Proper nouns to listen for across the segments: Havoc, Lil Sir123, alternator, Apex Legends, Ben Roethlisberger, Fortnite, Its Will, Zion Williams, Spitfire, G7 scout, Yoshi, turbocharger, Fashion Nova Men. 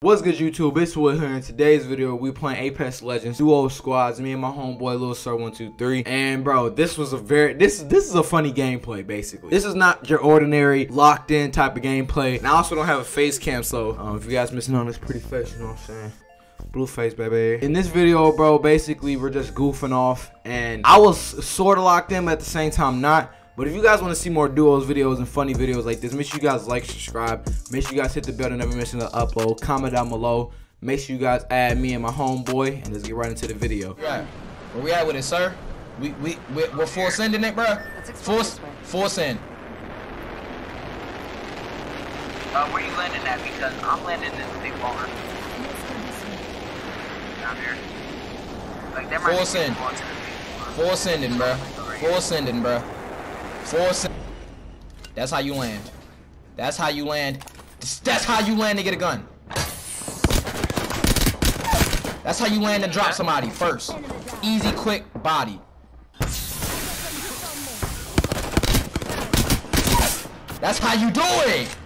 What's good, YouTube? It's Wood here. In today's video, we playing Apex Legends duo squads. Me and my homeboy Lil Sir123. And bro, this was a this is a funny gameplay. Basically, this is not your ordinary locked in type of gameplay. And I also don't have a face cam, so if you guys missing on this pretty face, you know what I'm saying? Blue face, baby. In this video, bro, basically we're just goofing off, and I was sort of locked in, but at the same time not. But if you guys want to see more duos videos and funny videos like this, make sure you guys like, subscribe. Make sure you guys hit the bell to never miss an upload. Comment down below. Make sure you guys add me and my homeboy, and let's get right into the video. Right. Where we at with it, sir? We're full sending it, bro. Full send. Where you landing at? Because I'm landing in the big water. Down here. Like, that might be send. Full sending, bro. Full sending, bro. That's how you land. That's how you land. That's how you land to get a gun. That's how you land and drop somebody first. Easy, quick, body. That's how you do it.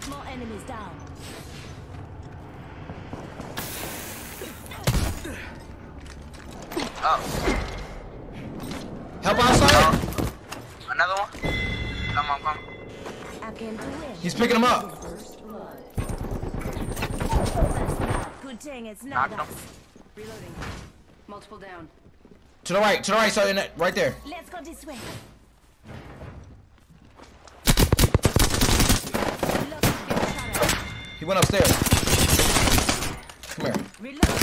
Oh. Help outside. Another one. Come on, come on. He's picking him up. Good thing it's not us. Reloading. Multiple down. To the right, so right there. Let's go this way. He went upstairs. Come here. Reload.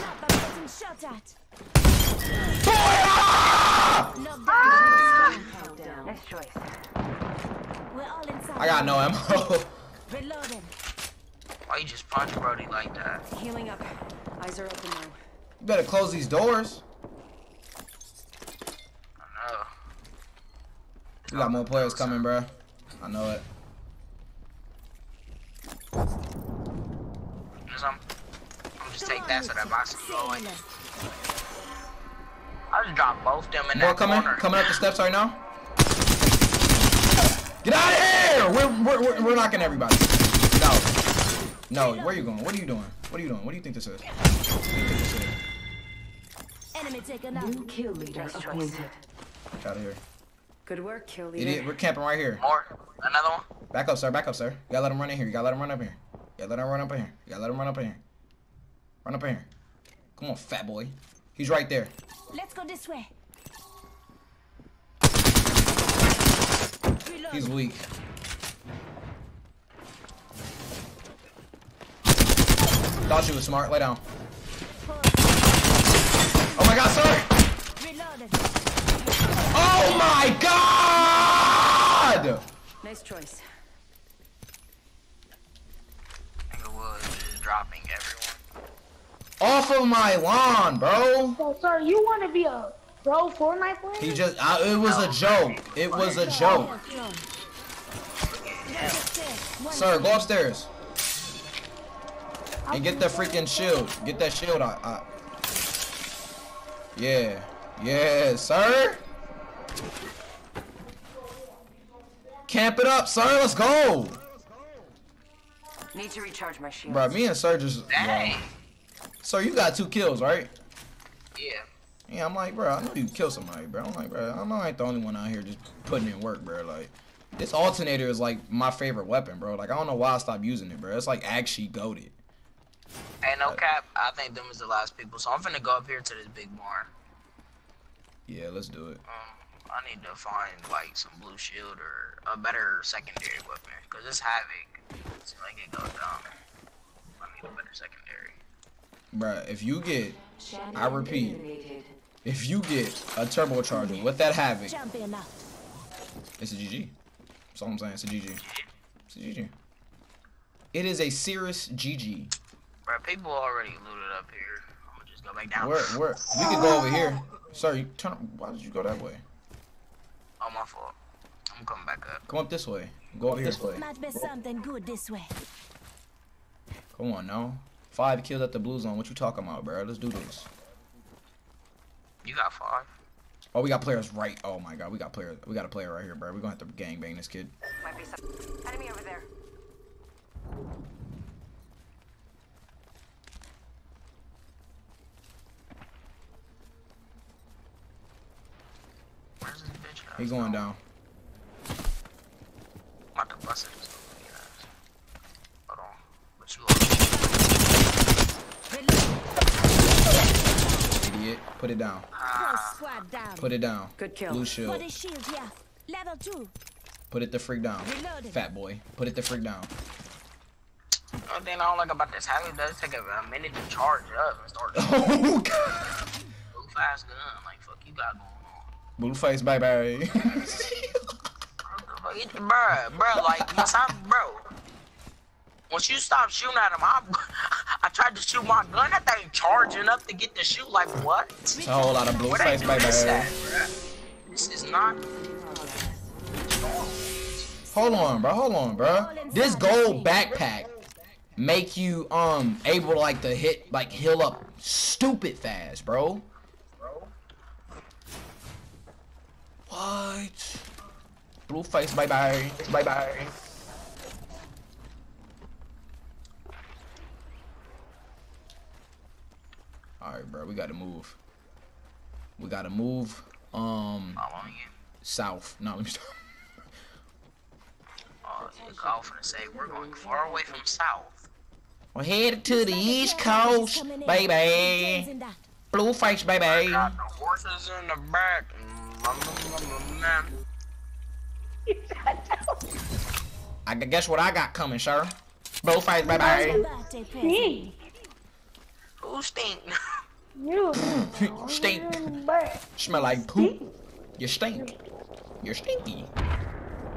Not by getting shot at. Nice choice. We're all inside. I got no ammo. Reloading. Why you just punch Brody like that? Healing up. Eyes are open now. You better close these doors. I know. You got more players coming, bro. I know it. I'm just take that so that box is going. I just dropped both them in that corner. More coming up the steps right now. Get out of here! We're knocking everybody. No. No, where are you going? What are you doing? What are you doing? What do you think this is? Enemy taken out. New kill leader appointed. Get out of here. Good work, kill leader. Idiot, we're camping right here. More. Another one. Back up, sir. Back up, sir. You gotta let him run in here. You gotta let him run up here. You gotta let him run up in here. You gotta let him run up in here. Run up in here. Come on, fat boy. He's right there. Let's go this way. He's weak. Thought she was smart. Lay down. Oh my god, sir! Oh my god! Nice choice. Nigga was just dropping everyone. Off of my lawn, bro. So, sir, you want to be a bro Fortnite player? He just, it was a joke. It was a joke. Sir, go upstairs and get the freaking shield. Get that shield out. Yeah. Yeah, sir. Camp it up, sir. Let's go. Need to recharge my shield. Bro, me and sir just. Dang. Sir, you got 2 kills, right? Yeah. Yeah, I'm like, bro, I know you kill somebody, bro. I'm like, bro, I'm not like the only one out here just putting in work, bro. Like, this alternator is like my favorite weapon, bro. Like, I don't know why I stopped using it, bro. It's like actually goated. Hey, no cap, I think them is the last people, so I'm finna go up here to this big barn. Yeah, let's do it. I need to find like some blue shield or a better secondary weapon, cause it's Havoc. So I can go down. I need a better secondary. Bro, if you get, I repeat, if you get a turbocharger with that Havoc, it's a GG. That's all I'm saying. It's a GG. It's a GG. It is a serious GG. Bro, people already looted up here. I'm gonna just go back down. Where? You can go over here. Sir, you turn. Why did you go that way? Oh, my fault. I'm coming back up. Come up this way. Go over here. This way. Might be something good this way. Come on now. 5 kills at the blue zone. What you talking about, bro? Let's do this. You got 5. Oh, we got players right. Oh my god, we got players. We got a player right here, bro. We're gonna have to gangbang this kid. Might be some enemy over there. He going down. I'm about to bust it. Hold on. But you up. Idiot. Put it down. Put it down. Good kill. Blue shield. Level 2. Put it the freak down. Reloaded. Fat boy. Put it the freak down. One thing I don't like about this Havoc does take a minute to charge up and start. Oh god. Blue fast gun. Like fuck you got going on. Blue face bye bye. Bro, like once I once you stop shooting at him, I tried to shoot my gun at that thing charging up to get the shoot. Like what? It's a whole lot of blue face bye bye. This is not. Hold on, bro. Hold on, bro. This gold backpack make you able like to hit like heal up stupid fast, bro. What? Blue face, bye bye, bye bye. All right, bro. We gotta move. We gotta move. South. No, let me stop. I'm gonna say we're going far away from south. We're headed to the east coast, baby. Blue face, baby. Got the horses in the back. I guess what I got coming, sir. Blue face, baby. Who stink? You stink. Smell like poop. You stink. You're stinky.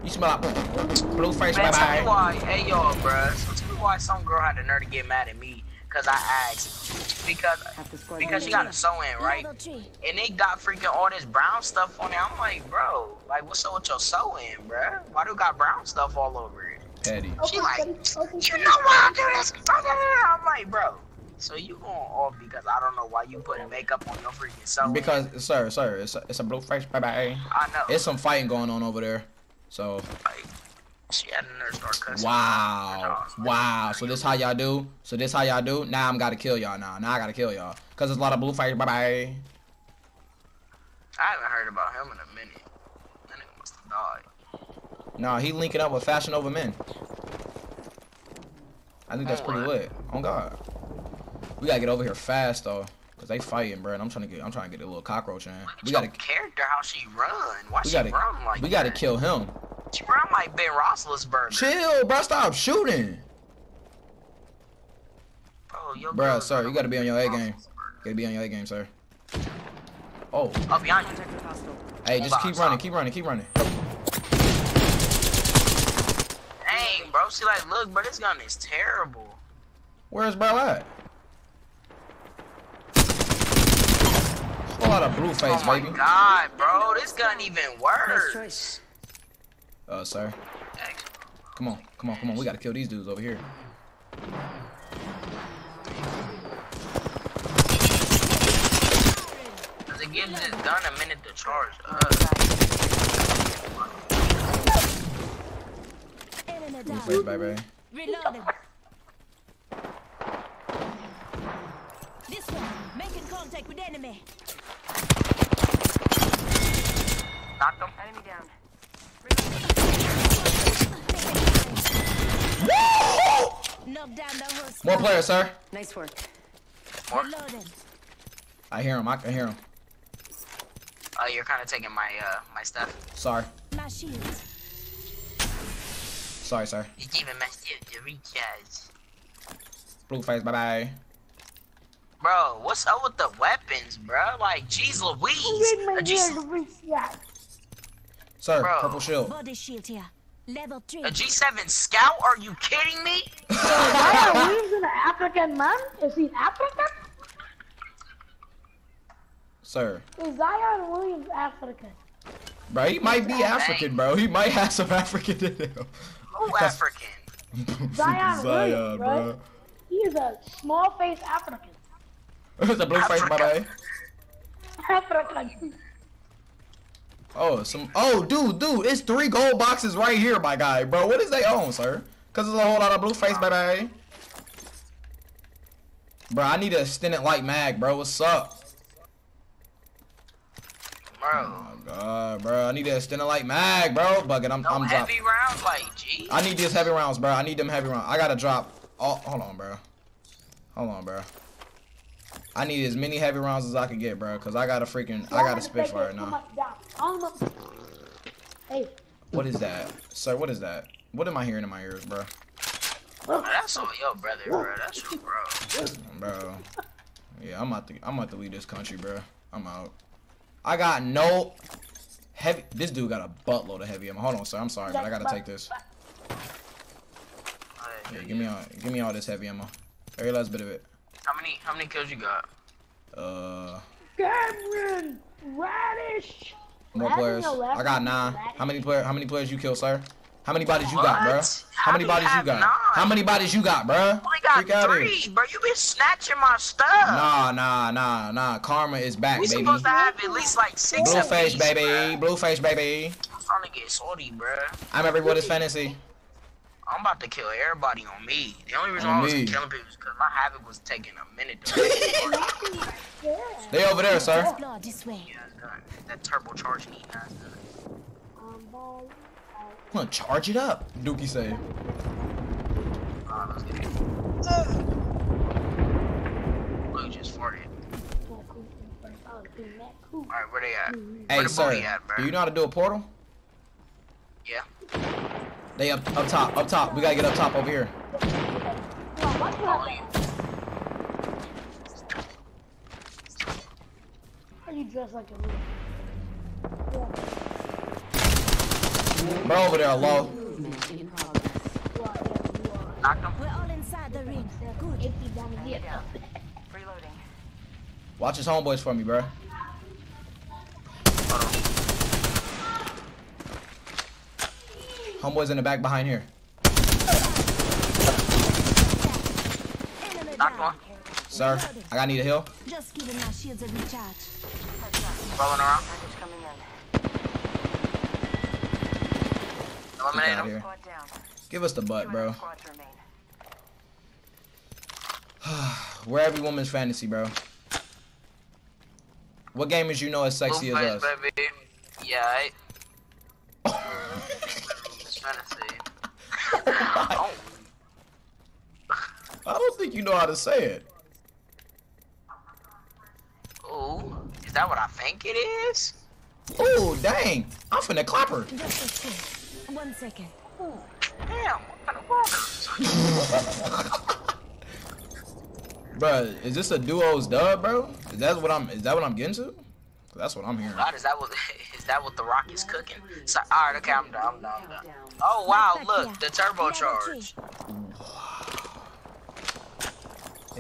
You smell like blue face, bye-bye. Tell me why, hey y'all, bruh. So tell me why some girl had the nerve to get mad at me. Cause I asked. Because she got a sew-in, right? And they got freaking all this brown stuff on it. I'm like, bro, like what's up with your sew-in, bruh? Why do you got brown stuff all over it? Petty. She like, you know why I do this? I'm like, bro. So you going off because I don't know why you putting makeup on your freaking sew-in. Because, sir, it's a blue face, bye-bye. I know. It's some fighting going on over there. So, she had a nurse start cussing. Wow, wow. So this how y'all do? So this how y'all do? Now I'm gotta kill y'all now. Now I gotta kill y'all. Cause there's a lot of blue fighters. Bye bye. I haven't heard about him in a minute. That nigga must have died. Nah, he linking up with Fashion Nova Men. I think that's pretty lit. Oh god. We gotta get over here fast though. Cause they fighting, bro. And I'm trying to get a little cockroach in. We gotta character how she run. Why she run like that? We gotta kill him. She run like Ben Roethlisberger. Chill, bro. Stop shooting. Bro, sir, you gotta be on your A game. Gotta be on your A game, sir. Oh. Up behind you. Hey, just keep running, keep running, keep running. Dang, bro. She like, look, bro, this gun is terrible. Where's bro at? Out of blue face, oh my baby. God, bro, this gun even worse. Nice sir. Come on, come on, come on. We gotta kill these dudes over here. Does it give this gun a minute to charge? Blue face, baby. Reloaded. This one, making contact with enemy. Knocked him. Enemy down. More players, sir. Nice work. More? I hear him. I can hear him. Oh, you're kind of taking my my stuff. Sorry. My shield. Sorry, sir. You're giving my shield to recharge. Blue face, bye bye. Bro, what's up with the weapons, bro? Like, jeez Louise. Sir, bro. Purple shield. Body shield here. Level 3. A G7 scout? Are you kidding me? Why are we an African man? Is he African? Sir. Is Zion Williams African? Bro, he might be African, bro. He might have some African in him. Who African? Zion Williams, bro. He is a small-faced African. It's a blue face, bye-bye. African. Oh, dude, it's 3 gold boxes right here, my guy, bro. What is they own, sir? Cause there's a whole lot of blue face, baby. Bro, I need an extended light mag, bro. What's up? bro. God, bro, I need that extended light mag, bro. Bucket, I'm heavy dropping. Rounds, like, jeez. I need these heavy rounds, bro. I need them heavy rounds. I gotta drop. Oh, hold on, bro. Hold on, bro. I need as many heavy rounds as I can get, bro, cause I got a freaking, I got a Spitfire now. Hey. What is that, sir? What is that? What am I hearing in my ears, bro? Bro, that's on your brother, bro. That's your bro. Bro. Yeah, I'm about to leave this country, bro. I'm out. I got no heavy. This dude got a buttload of heavy ammo. Hold on, sir. I'm sorry, but I gotta take this. Yeah, give me all this heavy ammo. Every last bit of it. How many kills you got? Cameron Radish. More players. I got 9. How many players you kill, sir? How many bodies you got, bro? How many bodies you got, bro? I only got 3, bro. You been snatching my stuff. Nah. Karma is back, baby. We supposed to have at least like 6 blue face, baby. Bruh. Blue face, baby. I'm trying to get salty, bro. I'm everybody's fantasy. I'm about to kill everybody on me. The only reason I was killing people is because my Havoc was taking a minute to They over there, sir. Yeah, that turbocharger need not done. I'm gonna charge it up, Dookie said. Blue just farted. Alright, where they at? Hey, sir, do you know how to do a portal? Yeah. They up top. We gotta get up top over here. Are you dressed like a bro over there, low. Knock him. We're all inside the ring. Good. Reloading. Watch his homeboys for me, bro. Homeboys in the back behind here. Sir, I need a heal. Just giving my shields a recharge. Rolling around. Eliminate him. Give us the butt, bro. We're every woman's fantasy, bro. What gamers you know as sexy as us? Baby. Yeah, I don't think you know how to say it. Ooh, is that what I think it is? Ooh, dang. I'm finna clap her. Just 1 second. Ooh, damn, what kind of Bruh, is this a duo's dub, bro? Is that what I'm getting to? That's what I'm hearing. God, is that what the rock is cooking? So, all right, okay, I'm done. Oh wow, look, the turbocharge. Wow.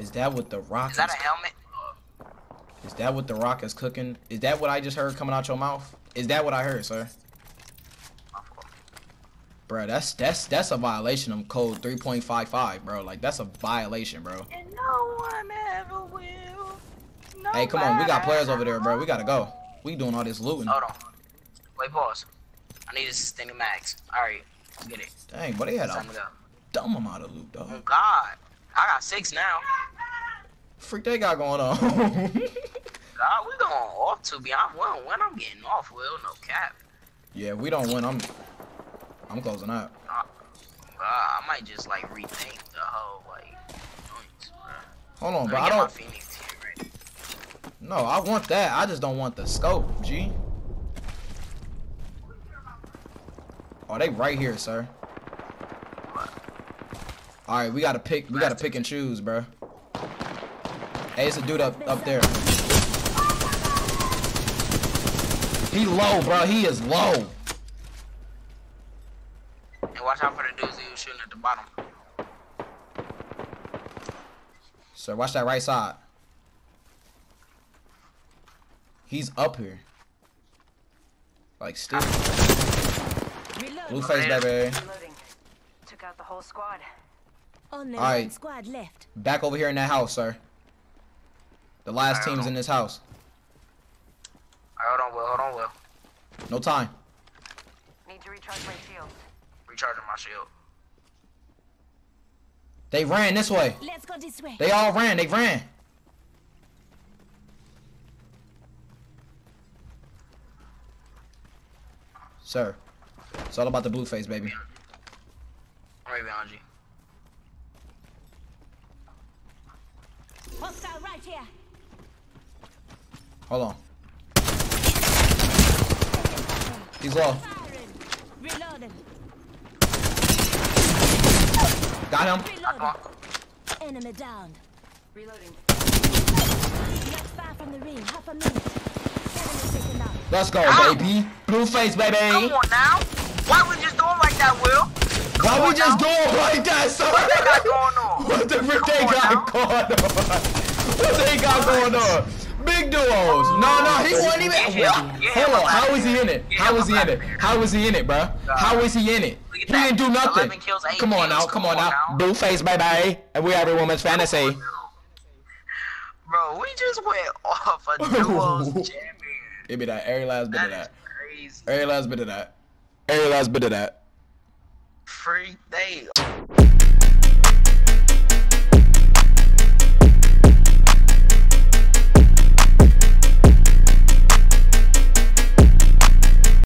Is that what the rock? Is that a helmet? Is that what the rock is cooking? Is that what I just heard coming out your mouth? Is that what I heard, sir? Bro, that's a violation of code 3.55, bro. Like that's a violation, bro. And no one ever will. Nobody. Hey, come on, we got players over there, bro. We gotta go. We doing all this looting. Hold on. Wait, pause. I need a sustained max. All right, let's get it. Dang, but they had a dumb amount of loot, though. Oh God, I got 6 now. Freak, they got going on. God, we going off to be. I won't win. I'm getting off. Will no cap. Yeah, if we don't win. I'm closing up. I might just like rethink the whole like points, bro. Hold on, bro. I don't. No, I want that. I just don't want the scope, G. Oh, they right here, sir. All right, we gotta pick and choose, bro. Hey, it's a dude up there. He low, bro. He is low. Hey, watch out for the dudes who shooting at the bottom. Sir, watch that right side. He's up here. Like, still. Blue face, baby. Took out the whole squad. Alright. Back over here in that house, sir. The last team's in this house. Alright, hold on, Will. No time. Need to recharge my shield. Recharging my shield. They ran this way. Let's go this way. They all ran. They ran. sir. It's all about the blue face, baby. Right behind you. Hostile right here. Hold on. He's low. Got him. Enemy down. Reloading. Not far from the ring. Half a minute. Let's go, baby. Blue face, baby. Come on now. Why we just doing like that, Will? Why we just doing like that, sir? What they got going on? What the frick they got going on? What they got going on? Big duos. No, no, he wasn't even. Hold on. How is he in it? How is he in it? How is he in it, bro? How is he in it? He didn't do nothing. Come on now, come on now. Blue face, baby. And we every woman's fantasy. Bro, we just went off a duos jamming. Give me that. Every last bit of that. Every last bit of that. Every last bit of that. Freak day.